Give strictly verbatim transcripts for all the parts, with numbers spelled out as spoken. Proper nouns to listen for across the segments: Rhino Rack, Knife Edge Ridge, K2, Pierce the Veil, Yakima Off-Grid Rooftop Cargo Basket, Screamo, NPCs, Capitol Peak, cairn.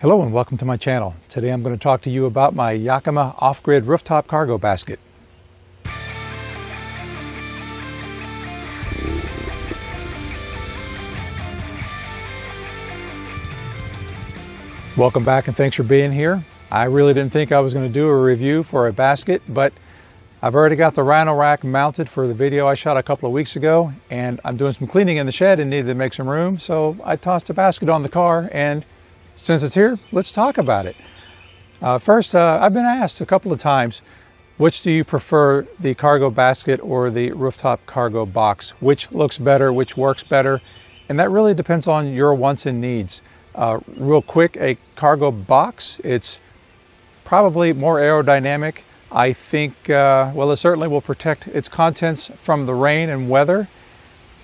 Hello and welcome to my channel. Today I'm going to talk to you about my Yakima Off-Grid Rooftop Cargo Basket. Welcome back and thanks for being here. I really didn't think I was going to do a review for a basket, but I've already got the Rhino Rack mounted for the video I shot a couple of weeks ago, and I'm doing some cleaning in the shed and needed to make some room, so I tossed a basket on the car, and since it's here, let's talk about it. Uh, first, uh, I've been asked a couple of times, which do you prefer, the cargo basket or the rooftop cargo box? Which looks better, which works better? And that really depends on your wants and needs. Uh, real quick, a cargo box, it's probably more aerodynamic. I think, uh, well, it certainly will protect its contents from the rain and weather.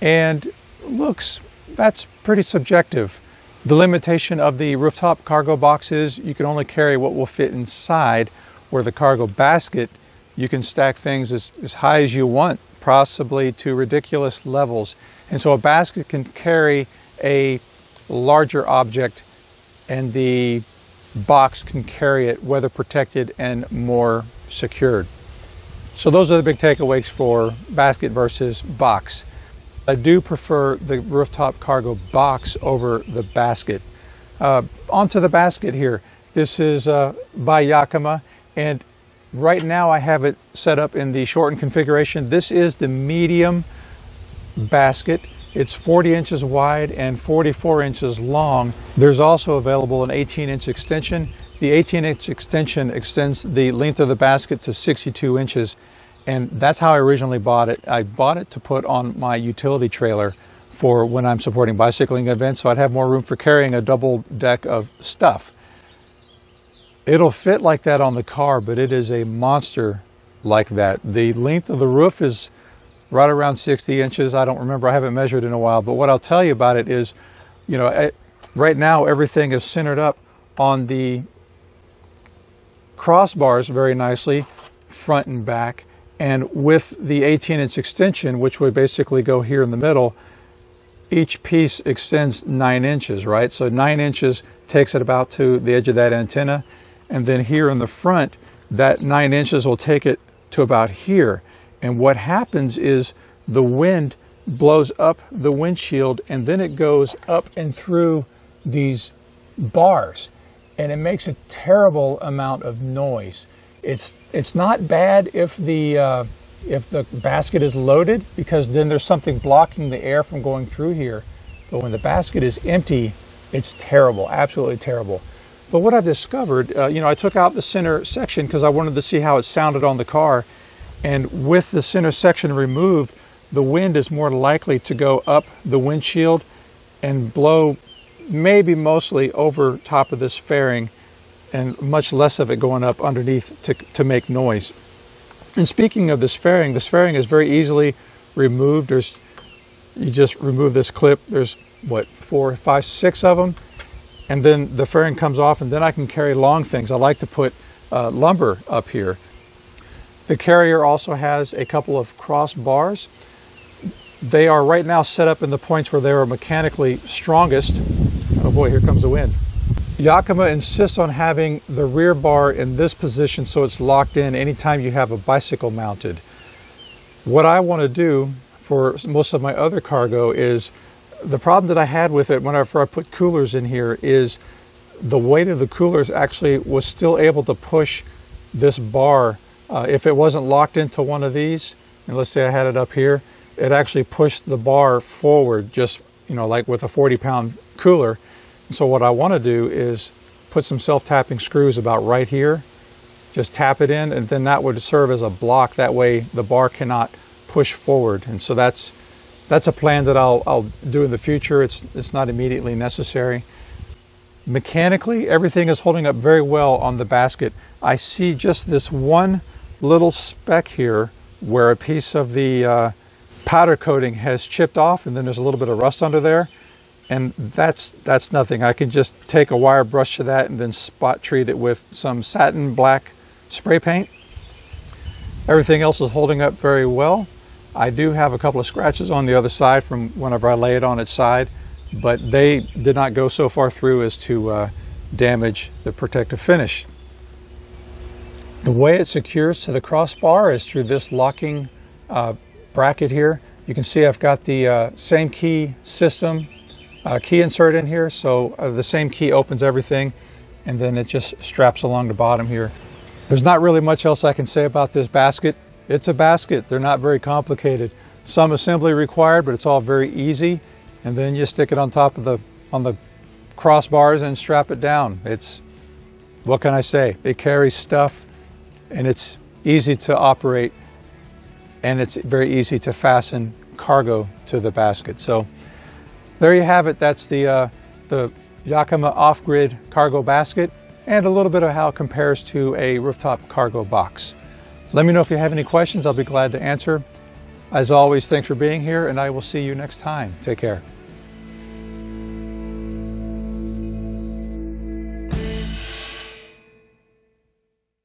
And looks, that's pretty subjective. The limitation of the rooftop cargo box is you can only carry what will fit inside, where the cargo basket, you can stack things as, as high as you want, possibly to ridiculous levels. And so a basket can carry a larger object and the box can carry it weather protected and more secured. So those are the big takeaways for basket versus box. I do prefer the rooftop cargo box over the basket. Uh, onto the basket here. This is uh, by Yakima, and right now I have it set up in the shortened configuration. This is the medium basket. It's forty inches wide and forty-four inches long. There's also available an eighteen inch extension. The eighteen inch extension extends the length of the basket to sixty-two inches. And that's how I originally bought it. I bought it to put on my utility trailer for when I'm supporting bicycling events, so I'd have more room for carrying a double deck of stuff. It'll fit like that on the car, but it is a monster like that. The length of the roof is right around sixty inches. I don't remember, I haven't measured in a while, but what I'll tell you about it is, you know, I, right now everything is centered up on the crossbars very nicely, front and back. And with the eighteen inch extension, which would basically go here in the middle, each piece extends nine inches, right? So nine inches takes it about to the edge of that antenna. And then here in the front, that nine inches will take it to about here. And what happens is the wind blows up the windshield and then it goes up and through these bars. And it makes a terrible amount of noise. It's it's not bad if the uh, if the basket is loaded, because then there's something blocking the air from going through here. But when the basket is empty, it's terrible, absolutely terrible. But what I've discovered, uh, you know, I took out the center section because I wanted to see how it sounded on the car, and with the center section removed, the wind is more likely to go up the windshield and blow maybe mostly over top of this fairing, and much less of it going up underneath to, to make noise. And speaking of this fairing, this fairing is very easily removed. There's, you just remove this clip. There's what, four, five, six of them. And then the fairing comes off, and then I can carry long things. I like to put uh, lumber up here. The carrier also has a couple of crossbars. They are right now set up in the points where they were mechanically strongest. Oh boy, here comes the wind. Yakima insists on having the rear bar in this position so it's locked in anytime you have a bicycle mounted. What I want to do for most of my other cargo is, the problem that I had with it whenever I put coolers in here is the weight of the coolers actually was still able to push this bar. Uh, if it wasn't locked into one of these, and let's say I had it up here, it actually pushed the bar forward, just, you know, like with a forty pound cooler. So what I want to do is put some self-tapping screws about right here, just tap it in, and then that would serve as a block. That way the bar cannot push forward. And so that's that's a plan that I'll, I'll do in the future. It's, it's not immediately necessary. Mechanically, everything is holding up very well on the basket. I see just this one little speck here where a piece of the uh, powder coating has chipped off, and then there's a little bit of rust under there. And that's that's nothing. I can just take a wire brush to that and then spot treat it with some satin black spray paint. Everything else is holding up very well. I do have a couple of scratches on the other side from whenever I lay it on its side, but they did not go so far through as to uh, damage the protective finish. The way it secures to the crossbar is through this locking uh, bracket here. You can see I've got the uh, same key system uh, key insert in here, so uh, the same key opens everything, and then it just straps along the bottom here. There's not really much else I can say about this basket. It's a basket. They're not very complicated. Some assembly required, but it's all very easy. And then you stick it on top of the on the crossbars and strap it down. It's, what can I say? It carries stuff, and it's easy to operate, and it's very easy to fasten cargo to the basket. So there you have it. That's the uh, the Yakima Off-Grid Cargo Basket, and a little bit of how it compares to a rooftop cargo box. Let me know if you have any questions. I'll be glad to answer. As always, thanks for being here, and I will see you next time. Take care.